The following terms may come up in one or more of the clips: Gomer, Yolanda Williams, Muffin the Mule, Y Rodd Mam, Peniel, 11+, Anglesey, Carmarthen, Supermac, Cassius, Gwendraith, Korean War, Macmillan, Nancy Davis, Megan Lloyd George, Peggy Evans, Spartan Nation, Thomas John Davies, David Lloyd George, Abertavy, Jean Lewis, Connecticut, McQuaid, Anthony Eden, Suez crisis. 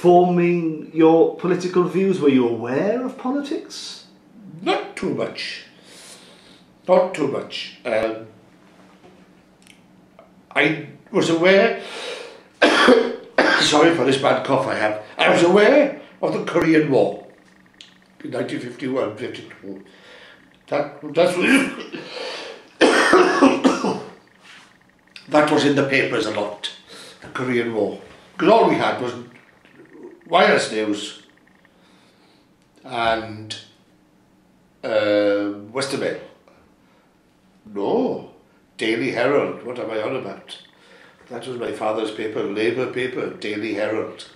forming your political views? Were you aware of politics? Not too much. Not too much. I was aware... Sorry for this bad cough I have. I was aware of the Korean War in 1951-52. That was in the papers a lot, the Korean War. Because all we had was wireless news and Western Mail. No, Daily Herald, what am I on about? That was my father's paper, Labour paper, Daily Herald.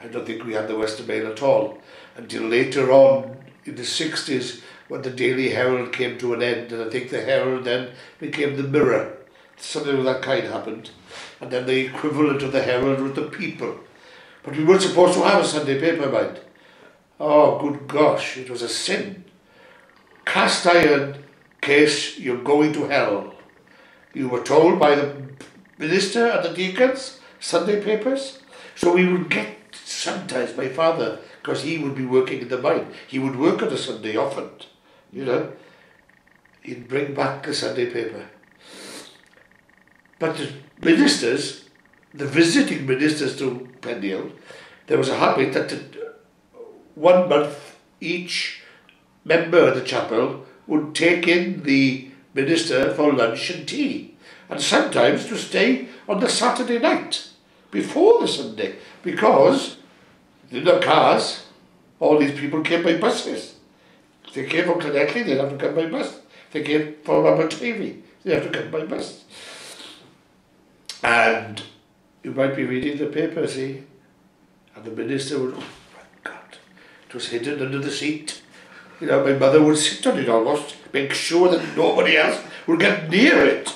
I don't think we had the Western Mail at all until later on in the 60s when the Daily Herald came to an end, and I think the Herald then became the Mirror. Something of that kind happened, and then the equivalent of the Herald was the People. But we weren't supposed to have a Sunday paper, mind. Oh, good gosh, it was a sin. Cast iron case, you're going to hell. You were told by the minister and the deacons, Sunday papers. So we would get, sometimes my father, because he would be working in the mine, he would work on a Sunday often, you know. He'd bring back the Sunday paper. But the ministers, the visiting ministers to Peniel, there was a habit that 1 month each member of the chapel would take in the minister for lunch and tea, and sometimes to stay on the Saturday night before the Sunday, because in the cars all these people came by buses. If they came from Connecticut, they'd have to come by bus. If they came from Abertavy, they'd have to come by bus. And you might be reading the paper, see, and the minister would, oh my God, it was hidden under the seat. You know, my mother would sit on it almost, make sure that nobody else would get near it.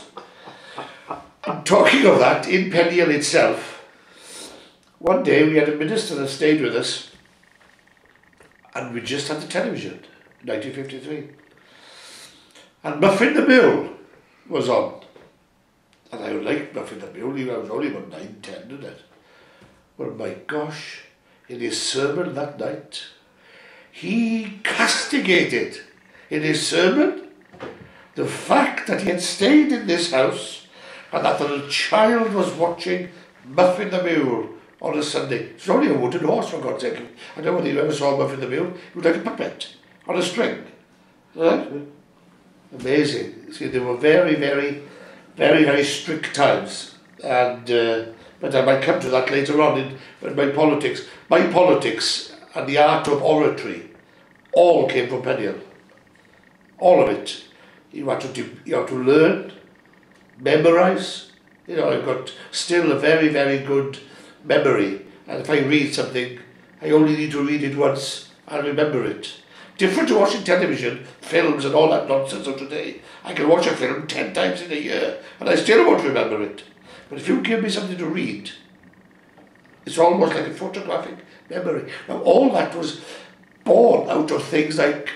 And talking of that, in Peniel itself, one day we had a minister that stayed with us, and we just had the television, 1953. And Muffin the Mule was on. And I would like Muffin the Mule, I was only about 9, 10, didn't it? Well, my gosh, in his sermon that night, he castigated in his sermon the fact that he had stayed in this house and that the little child was watching Muffin the Mule on a Sunday. It was only a wooden horse, for God's sake. I don't know whether you ever saw Muffin the Mule. He was like a puppet on a string. Right? Amazing. See, they were very, very strict times, and but I might come to that later on in my politics. My politics and the art of oratory all came from Peniel. All of it. You had to learn, memorise. You know, I've got still a very, very good memory, and if I read something, I only need to read it once and remember it. Different to watching television, films and all that nonsense of today. I can watch a film 10 times in a year and I still won't remember it. But if you give me something to read, it's almost like a photographic memory. Now all that was born out of things like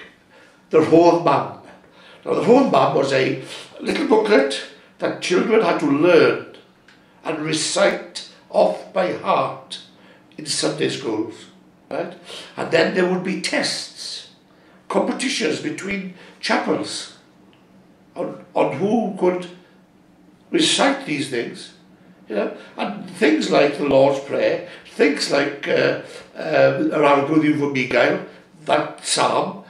the Rodd Mam. Now the Rodd Mam was a little booklet that children had to learn and recite off by heart in Sunday schools. Right? And then there would be tests. Competitions between chapels on who could recite these things, you know, and things like the Lord's Prayer, things like that psalm.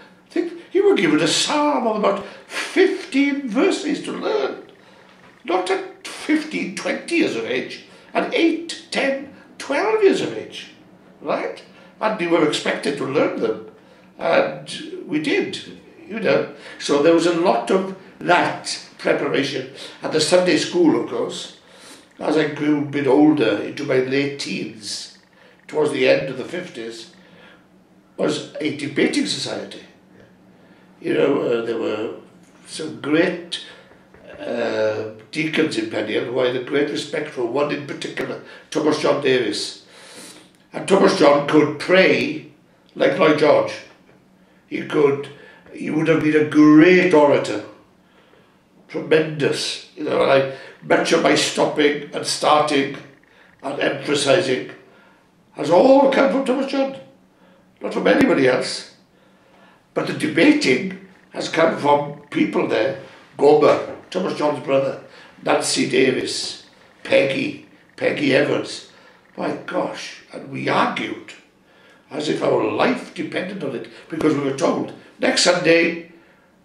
You were given a psalm of about 15 verses to learn, not at 15, 20 years of age, at 8, 10, 12 years of age, right? And you were expected to learn them. And we did, you know. So there was a lot of that preparation. And the Sunday school, of course, as I grew a bit older, into my late teens, towards the end of the 50s, was a debating society. You know, there were some great deacons in Peniel who I had a great respect for, one in particular, Thomas John Davies. And Thomas John could pray like Lloyd George. He would have been a great orator, tremendous, you know, and I measure by stopping and starting and emphasising has all come from Thomas John, not from anybody else. But the debating has come from people there, Gomer, Thomas John's brother, Nancy Davis, Peggy Evans. My gosh, and we argued as if our life depended on it, because we were told next Sunday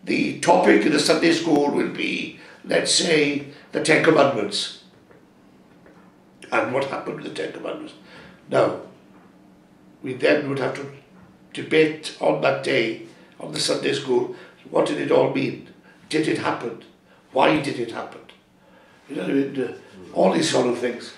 the topic in the Sunday school will be, let's say, the Ten Commandments. And what happened with the Ten Commandments? Now, we then would have to debate on that day, on the Sunday school, what did it all mean? Did it happen? Why did it happen? You know what I mean? All these sort of things.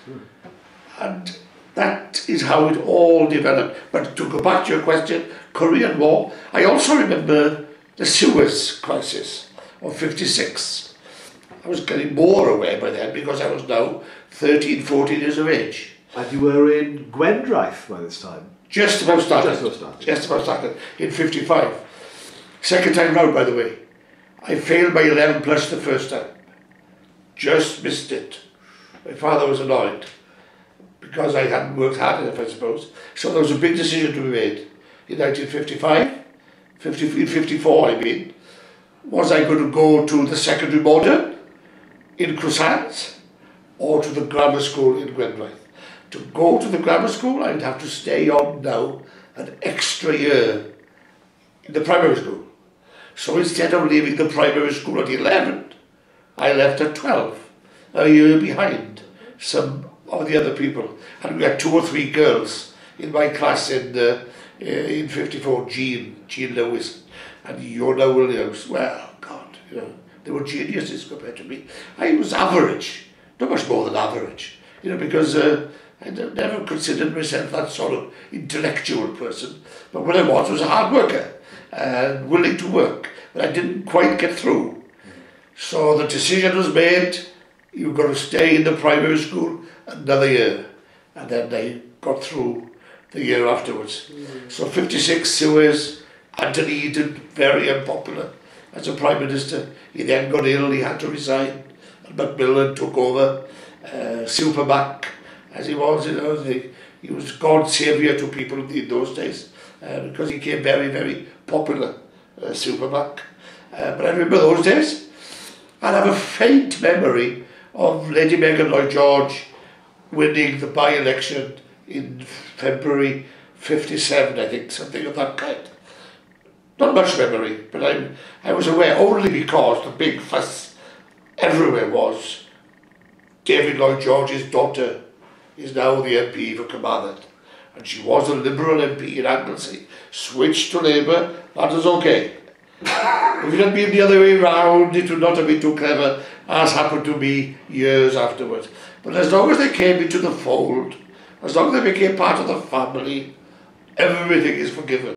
And that is how it all developed. But to go back to your question, Korean War, I also remember the Suez Crisis of '56. I was getting more aware by then because I was now 13, 14 years of age. And you were in Gwendraith by this time? Just about started. Just about started. In '55. Second time round, by the way. I failed by 11 plus the first time. Just missed it. My father was annoyed, because I hadn't worked hard enough, I suppose. So there was a big decision to be made in 1955, 54 I mean, was I going to go to the secondary modern in Croissant or to the grammar school in Gwendraith? To go to the grammar school, I'd have to stay on now an extra year in the primary school. So instead of leaving the primary school at 11, I left at 12, a year behind some of the other people, and we had 2 or 3 girls in my class in '54. Jean Lewis, and Yolanda Williams. Well, God, you know, they were geniuses compared to me. I was average, not much more than average, you know, because I never considered myself that sort of intellectual person. But what I was a hard worker and willing to work. But I didn't quite get through, so the decision was made: you've got to stay in the primary school another year. And then they got through the year afterwards. So '56, Suez, Anthony Eden, very unpopular as a Prime Minister. He then got ill, he had to resign, and Macmillan took over. Supermac, as he was, you know, he was God's saviour to people in those days, because he became very, very popular, Supermac. But I remember those days, and I have a faint memory of Lady Megan Lloyd George winning the by-election in February '57, I think, something of that kind. Not much memory, but I was aware only because the big fuss everywhere was David Lloyd George's daughter is now the MP for Carmarthen, and she was a Liberal MP in Anglesey, switched to Labour. That was okay. If it had been the other way round, it would not have been too clever, as happened to me years afterwards. But as long as they came into the fold, as long as they became part of the family, everything is forgiven.